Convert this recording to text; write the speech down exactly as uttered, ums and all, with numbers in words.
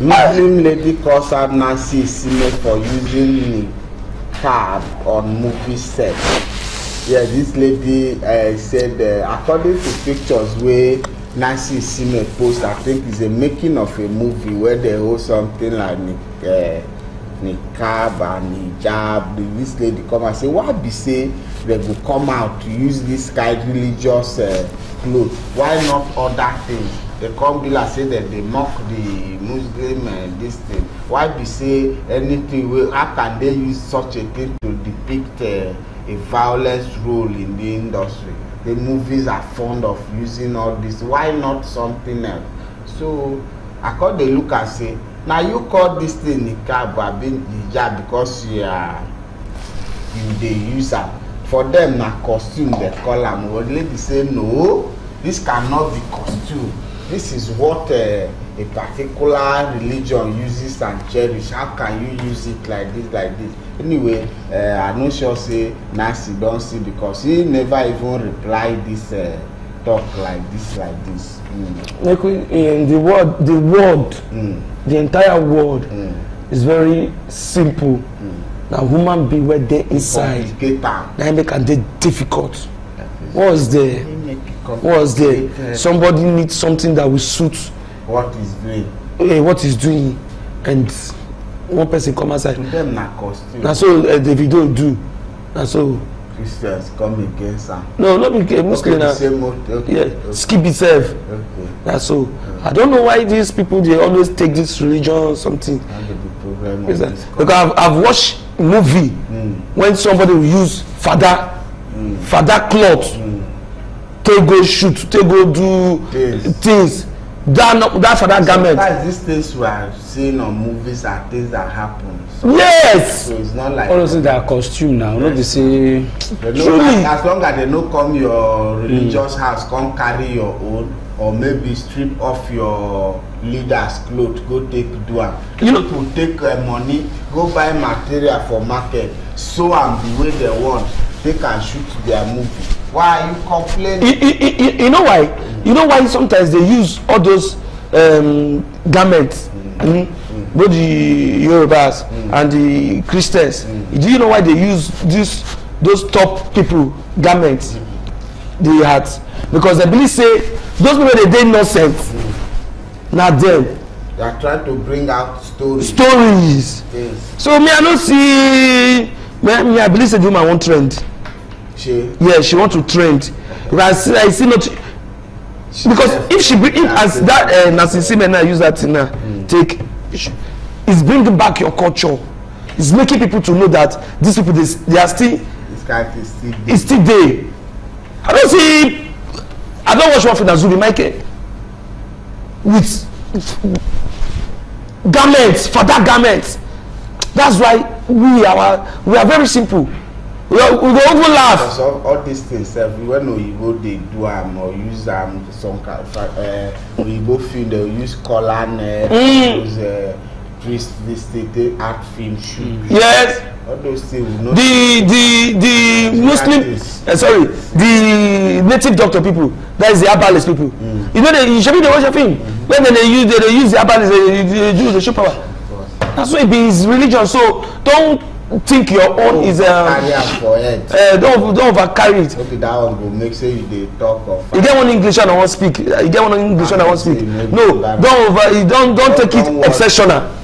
Muslim lady calls out Nancy Isime for using niqab on movie set. Yeah, this lady uh, said, uh, according to pictures where Nancy Isime post, I think it's a making of a movie where they hold something like uh, niqab and hijab. This lady come and say, why be say they will come out to use this kind of religious uh, clothes? Why not other things? They come be like say that they mock the Muslim and uh, this thing. Why be say anything? Well, how can they use such a thing to depict uh, a violence role in the industry? The movies are fond of using all this. Why not something else? So I call the look and say, now you call this thing niqab or hijab because you are you the user. For them, na costume they call them. But lady say no, this cannot be costume. This is what uh, a particular religion uses and cherish. How can you use it like this, like this? Anyway, uh, I no sure say Nancy don't see because he never even replied this uh, talk like this, like this. Mm. In the world, the world, mm. the entire world mm. is very simple. Mm. Now, human being were there inside. Now make it difficult. What is there? What is there? Somebody needs something that will suit what is doing. Uh, what is doing, and one person come outside. Them na costume. That's all uh, the video do. That's all. Christians come against them. No, not because Muslim. Okay, okay, okay, yeah, okay. Skip itself. Okay. That's all. Okay. I don't know why these people they always take this religion or something. Because I've, I've watched movie mm. when somebody will use father, mm. father cloth. Mm. They go shoot. They go do yes. things. That, not, that for that so garment. That's these things we are seeing on movies are things that happen. So yes. So it's not like all those things that are costume now. Yes. Not to say. Truly, as long as they don't come your religious mm. house, come carry your own, or maybe strip off your leader's clothes, go take dua. You know, people take uh, money, go buy material for market, sew and the way they want. They can shoot their movie. Why are you complaining? You, you, you, you know why? You know why sometimes they use all those um, garments, mm. Mm, mm. both the Yorubas mm. and the Christians. Mm. Do you know why they use this, those top people garments, mm. the hats? Because they believe say those people they did nonsense, mm. not them. They are trying to bring out stories. Stories. Yes. So me I don't see. Me, me I believe they do my own trend. She, yeah, she want to trend. Okay. I see, I see not she because if she bring if as that uh, Nancy Isime now use that now mm. take, it's bringing back your culture. It's making people to know that these people they, they are still. This character is still. It's still there. I don't see. I don't watch one for Nazuri Michael with garments for that garments. That's why we are we are very simple. We don't even laugh. Because all, all these things, everywhere no Igbo they do um, or use um, some kind of uh, Igbo film, they use collan, uh, mm. use uh, twist, this thing, they act film, shoot. Yes. All those things. No the, the, the the Muslim, uh, sorry, the native doctor people, that is the herbalist people. Mm. You know, they, you should be the watch a film. Mm-hmm. When they use, they, they use the herbalist, they, they use the show power. That's why it is religion, so don't. Think your own oh, is a uh, don't don't overcarry it. Okay, that one go make sure you they talk of. You get one English and I won't speak. You get one English and I won't speak. No, don't over. Don't don't take it exceptional.